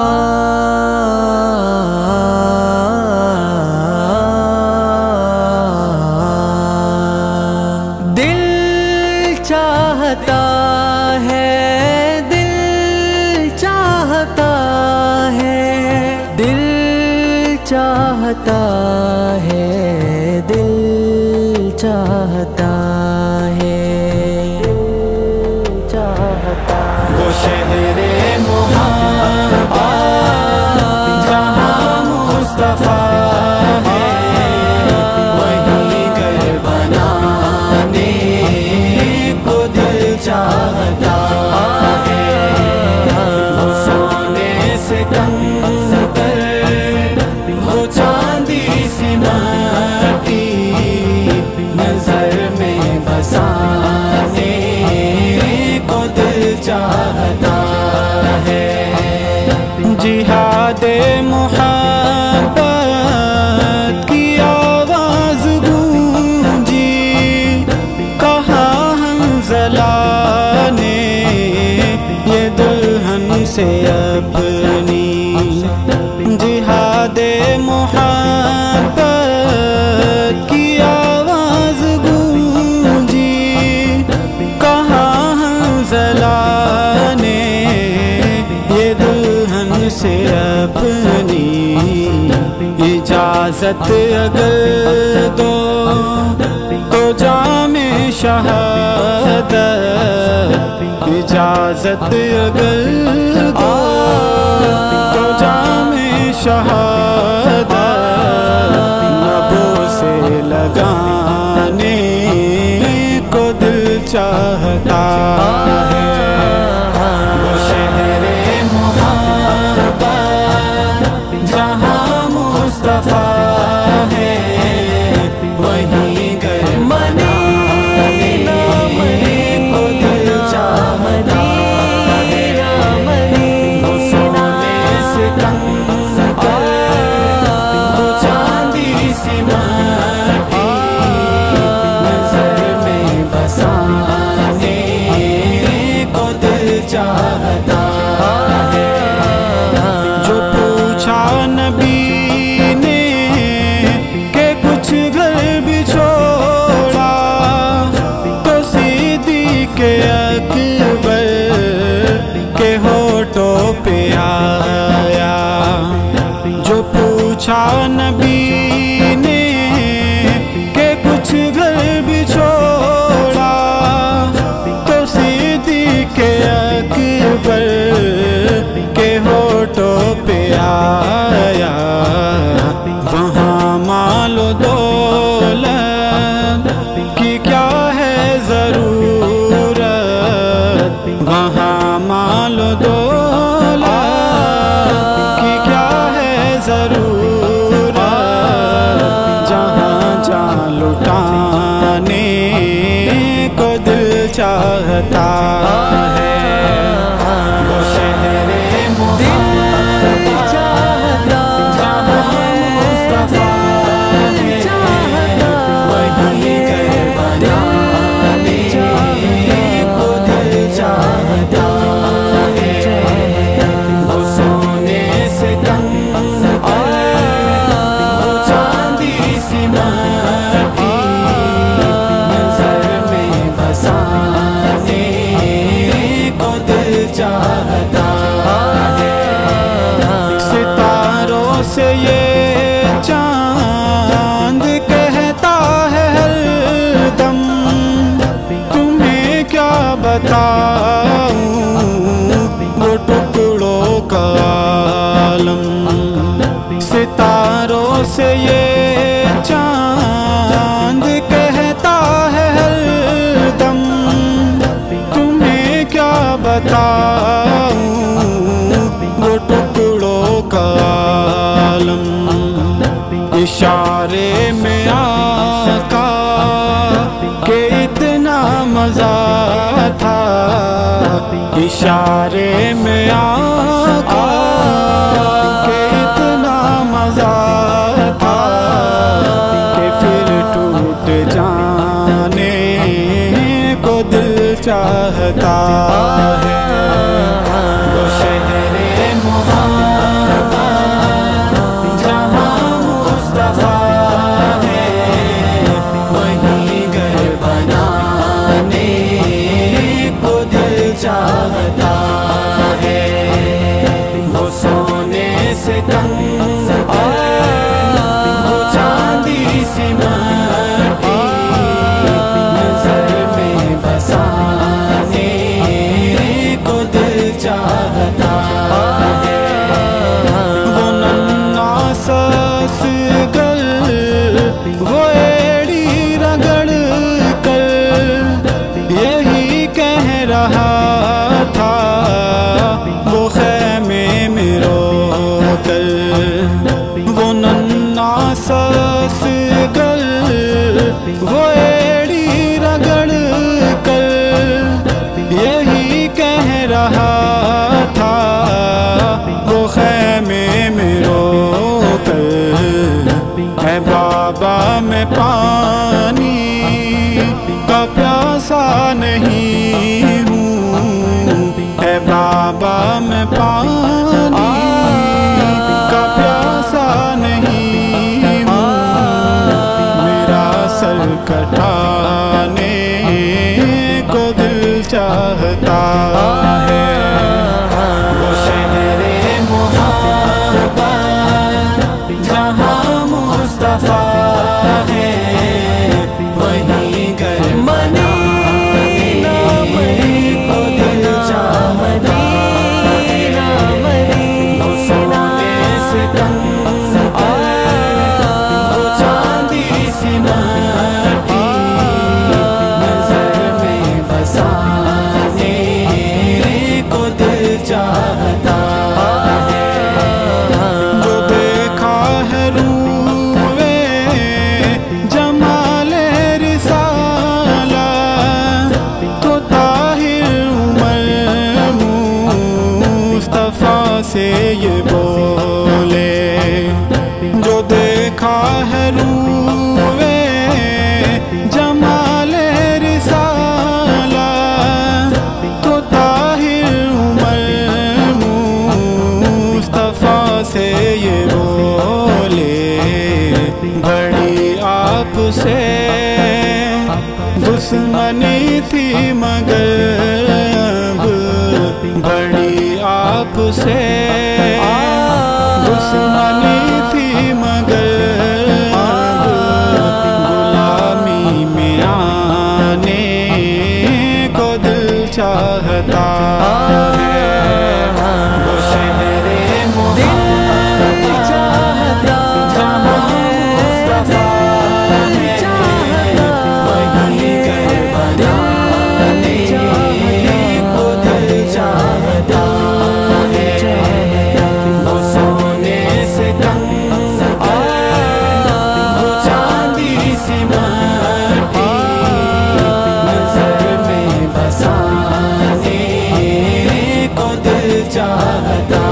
दिल चाहता है, दिल चाहता है, दिल चाहता है, दिल चाहता है, चाहता वो शहरे मुहब्बा जहाँ मुस्तफा है, वहीं घर बनाने को दिल चाहता है। वो सोने से कम कर वो चांदी सी माटी नजर में बसाने को दिल चाहता है। जिहादे मुहब्बत की आवाज गूंजी, कहाँ हंजला ने ये दुल्हन से अपनी। जिहादे मुहब्बत की आवाज गूंजी, कहाँ हंजला ने ये दुल्हन से अपनी। इजाजत अगर दो तो जामे शहादत, इजाजत अगर दो तो जामे शहादत, लबों से लगाने को दिल चाहता है। जो पूछा नबी ने के कुछ घर भी छोड़ा, तो सीधी के अकबर के होठों पे आया। जो पूछा नबी ने के कुछ घर भी छोड़ा, तो सीधी के अकबर के होठों पे आया। वहाँ मालो दौलत की क्या है ज़रूरत, वहाँ मालो दौलत की क्या है ज़रूरत, जहाँ जान लुटाने को दिल चाहता है। सितारों से ये चांद कहता है हर दम, तुम्हें क्या बताऊं वो टुकड़ों का आलम। सितारों से ये चांद कहता है हर दम, तुम्हें क्या बताऊं वो टुकड़ों का आलम। इशारे में आका के इतना मजा था, इशारे में आका के इतना मजा था, कि फिर टूट जाने को दिल चाहता है। वो शहरे मुहब्बा चाहता है वो नन्ना सास गल वो एड़ी रगड़ कर यही कह रहा था वो खैमे में रो कर वो नन्ना सास गल वो एड़ी रगड़ कर यही कह रहा था वो खैमे में रो कर। है बाबा मैं पानी का प्यासा नहीं हूँ, है बाबा मैं पानी का प्यासा नहीं हूँ, मेरा सर कटाने को दिल चाहता है वो शहरे मोहब्बत जहाँ मुस्तफा है वहीं घर मदीना को दिल चाहता है वो सोने से कंगन वो चांदी सी माटी नजर में बसा चाहता है वो देखा है रूवे जमाले रिसाला तो ताहिर उमर मुस्तफा से ये बोले जो देखा है रूवे जमाले रिसाला तो ताहिर उमर से ये बोले बड़ी आपसे दुश्मनी थी मगर अब बड़ी आपसे दुश्मनी थी मगर अब गुलामी में आने को दिल चाहता चाहता